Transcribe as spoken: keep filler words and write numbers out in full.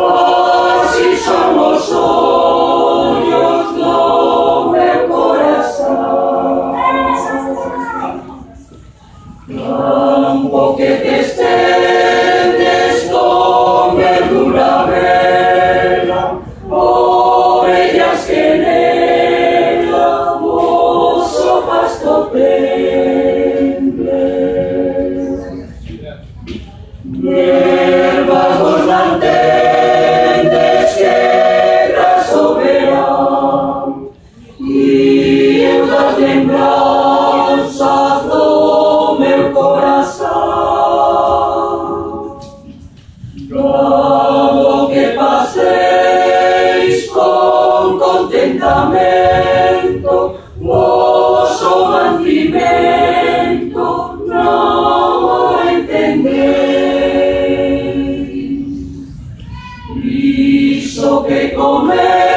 Así son los sonhos do meu coração. Campo que te estendes con verdura bela, ovellas que en ella vosso pasto tendes. Hierbas vos mantendes que graso verán, y eu das lembranças do meu coração. Rogo que passeis com contentamento vosso mantimento, não o entendeis. Isso que comer